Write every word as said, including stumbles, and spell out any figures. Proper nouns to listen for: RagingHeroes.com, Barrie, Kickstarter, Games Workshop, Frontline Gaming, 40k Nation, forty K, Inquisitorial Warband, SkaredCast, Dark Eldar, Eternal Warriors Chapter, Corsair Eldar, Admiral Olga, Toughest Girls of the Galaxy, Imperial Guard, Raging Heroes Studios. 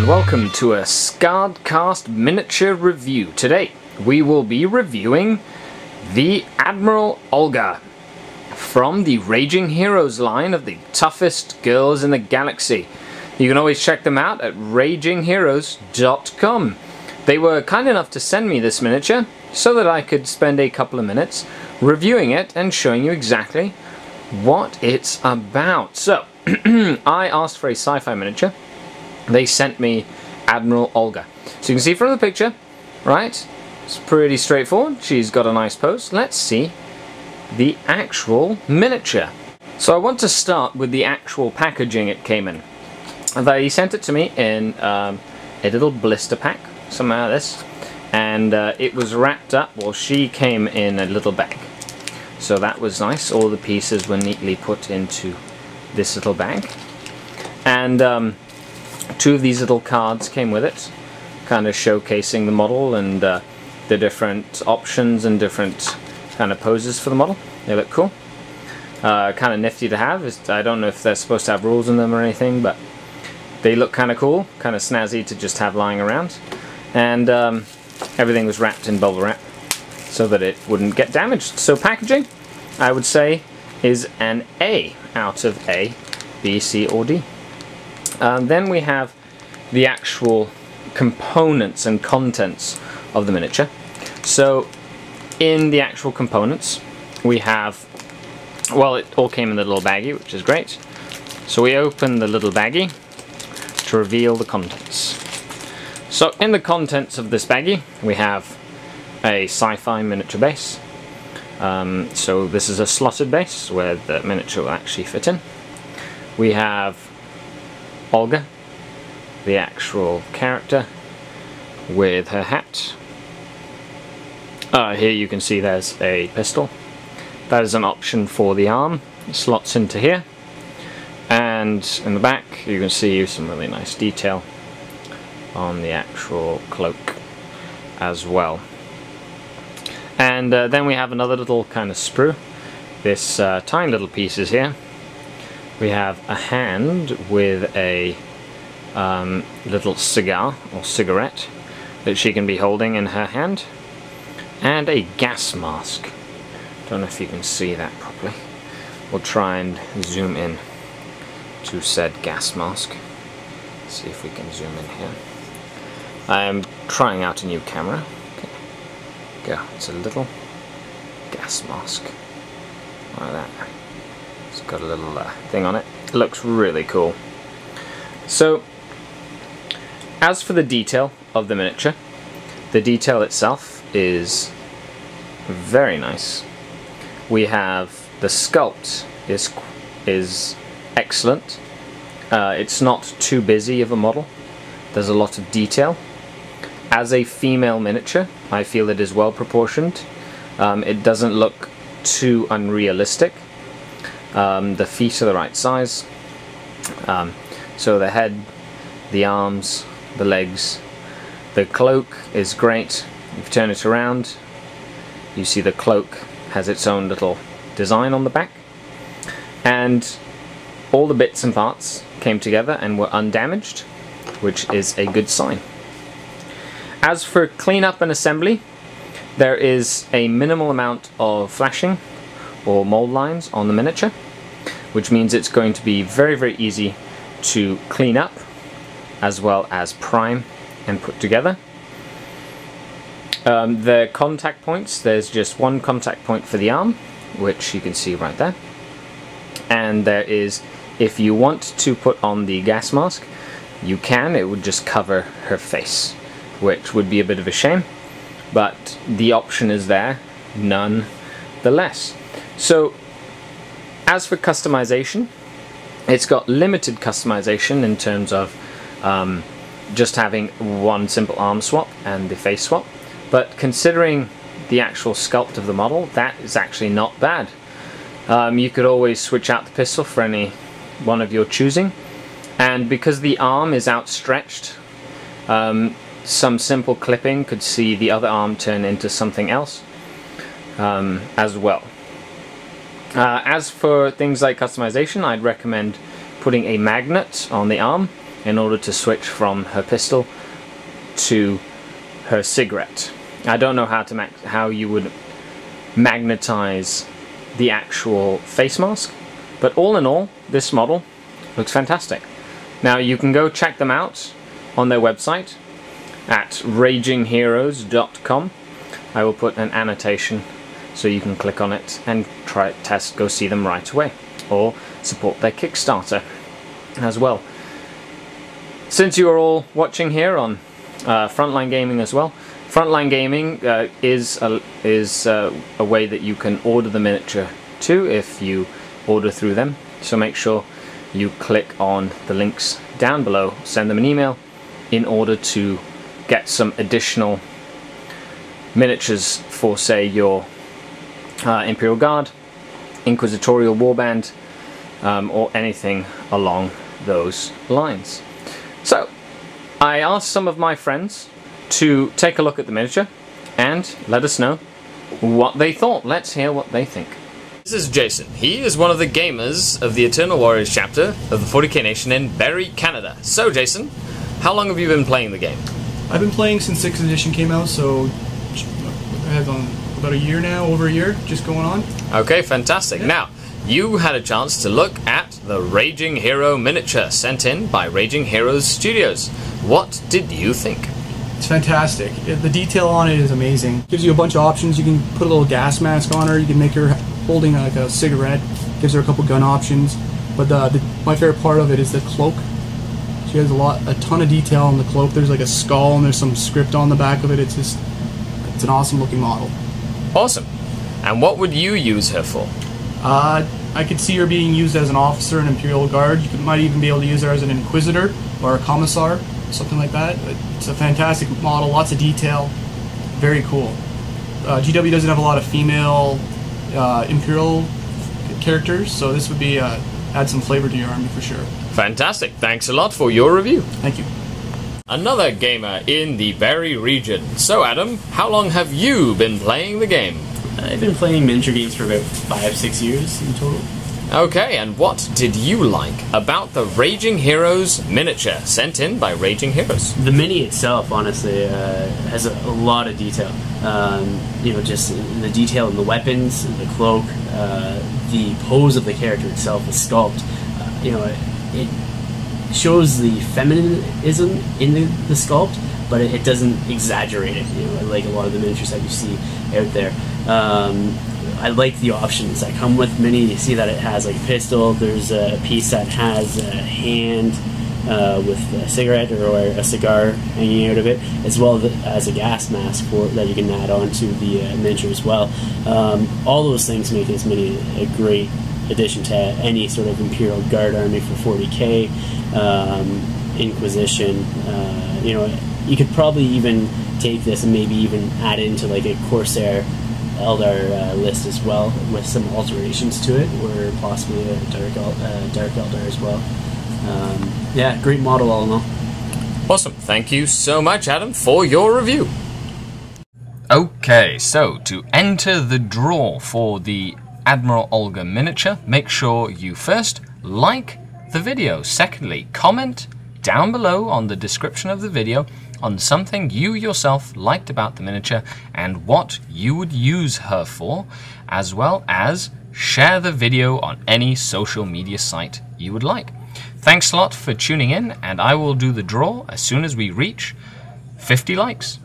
and welcome to a SkaredCast miniature review. Today we will be reviewing the Admiral Olga from the Raging Heroes line of the Toughest Girls in the Galaxy. You can always check them out at Raging Heroes dot com. They were kind enough to send me this miniature so that I could spend a couple of minutes reviewing it and showing you exactly what it's about. So I asked for a sci-fi miniature. They sent me Admiral Olga. So you can see from the picture, right? It's pretty straightforward. She's got a nice pose. Let's see the actual miniature. So I want to start with the actual packaging it came in. They sent it to me in um, a little blister pack, something like this, and uh, it was wrapped up, well, she came in a little bag. So that was nice. All the pieces were neatly put into this little bag. And um, two of these little cards came with it, kind of showcasing the model and uh, the different options and different kind of poses for the model. They look cool. Uh, kind of nifty to have. It's, I don't know if they're supposed to have rules in them or anything, but they look kind of cool, kind of snazzy to just have lying around. And um, everything was wrapped in bubble wrap so that it wouldn't get damaged. So packaging, I would say, is an A out of A, B, C, or D. Um, then we have the actual components and contents of the miniature. So in the actual components we have, well, it all came in the little baggie, which is great. So we open the little baggie to reveal the contents. So in the contents of this baggie we have a sci-fi miniature base. Um, so this is a slotted base where the miniature will actually fit in. We have Olga, the actual character, with her hat. Uh, here you can see there's a pistol. That is an option for the arm. It slots into here. And in the back you can see some really nice detail on the actual cloak as well. And uh, then we have another little kind of sprue. This uh, tiny little piece is here. We have a hand with a um, little cigar or cigarette that she can be holding in her hand, and a gas mask. Don't know if you can see that properly. We'll try and zoom in to said gas mask. See if we can zoom in here. I am trying out a new camera. Okay. Go. It's a little gas mask like that. It's got a little uh, thing on it. It looks really cool. So, as for the detail of the miniature, the detail itself is very nice. We have the sculpt is is excellent. Uh, it's not too busy of a model. There's a lot of detail. As a female miniature, I feel it is well proportioned. Um, it doesn't look too unrealistic. Um, the feet are the right size, um, so the head, the arms, the legs, the cloak is great. If you turn it around, you see the cloak has its own little design on the back, and all the bits and parts came together and were undamaged, which is a good sign. As for cleanup and assembly, there is a minimal amount of flashing or mold lines on the miniature, which means it's going to be very very easy to clean up as well as prime and put together. Um, the contact points, there's just one contact point for the arm, which you can see right there, and there is, if you want to put on the gas mask you can, it would just cover her face, which would be a bit of a shame, but the option is there none the less. So, as for customization, it's got limited customization in terms of um, just having one simple arm swap and the face swap, but considering the actual sculpt of the model, that is actually not bad. Um, you could always switch out the pistol for any one of your choosing, and because the arm is outstretched, um, some simple clipping could see the other arm turn into something else um, as well. Uh, as for things like customization, I'd recommend putting a magnet on the arm in order to switch from her pistol to her cigarette. I don't know how to mag how you would magnetize the actual face mask, but all in all, this model looks fantastic. Now you can go check them out on their website at Raging Heroes dot com. I will put an annotation so you can click on it and try test, go see them right away, or support their Kickstarter as well. Since you are all watching here on uh, Frontline Gaming as well, Frontline Gaming uh, is, a, is uh, a way that you can order the miniature too if you order through them, so make sure you click on the links down below, send them an email in order to get some additional miniatures for, say, your uh, Imperial Guard, Inquisitorial Warband, um, or anything along those lines. So, I asked some of my friends to take a look at the miniature and let us know what they thought. Let's hear what they think. This is Jason. He is one of the gamers of the Eternal Warriors Chapter of the forty K Nation in Barrie, Canada. So, Jason, how long have you been playing the game? I've been playing since sixth edition came out, so I have um, about a year now, over a year, just going on. Okay, fantastic. Yeah. Now, you had a chance to look at the Raging Hero miniature sent in by Raging Heroes Studios. What did you think? It's fantastic. The detail on it is amazing. Gives you a bunch of options. You can put a little gas mask on her. You can make her holding like a cigarette. Gives her a couple gun options. But the, the, my favorite part of it is the cloak. She has a lot, a ton of detail on the cloak. There's like a skull and there's some script on the back of it. It's just, it's an awesome looking model. Awesome. And what would you use her for? Uh, I could see her being used as an officer in Imperial Guard. You could, might even be able to use her as an inquisitor or a commissar. Something like that. It's a fantastic model, lots of detail, very cool. Uh, G W doesn't have a lot of female uh, Imperial characters, so this would be uh, add some flavor to your army for sure. Fantastic, thanks a lot for your review. Thank you. Another gamer in the Barrie region. So Adam, how long have you been playing the game? I've been playing miniature games for about five, six years in total. Okay, and what did you like about the Raging Heroes miniature sent in by Raging Heroes? The mini itself, honestly, uh, has a, a lot of detail. Um, you know, just in the detail in the weapons, in the cloak, uh, the pose of the character itself is sculpted. Uh, you know, it, it shows the feminism in the, the sculpt, but it, it doesn't exaggerate it, you know, like a lot of the miniatures that you see out there. Um, I like the options that come with Mini. You see that it has like pistol, there's a piece that has a hand uh, with a cigarette or a cigar hanging out of it, as well as a gas mask for, that you can add on to the uh, miniature as well. Um, all those things make this Mini a great addition to any sort of Imperial Guard army for forty K, um, Inquisition. Uh, you know, you could probably even take this and maybe even add into like a Corsair Eldar uh, list as well, with some alterations to it, or possibly a Dark, El uh, Dark Eldar as well. Um, yeah, great model all in all. Awesome. Thank you so much, Adam, for your review. Okay, so to enter the draw for the Admiral Olga miniature, make sure you first like the video. Secondly, comment down below on the description of the video on something you yourself liked about the miniature and what you would use her for, as well as share the video on any social media site you would like. Thanks a lot for tuning in, and I will do the draw as soon as we reach fifty likes.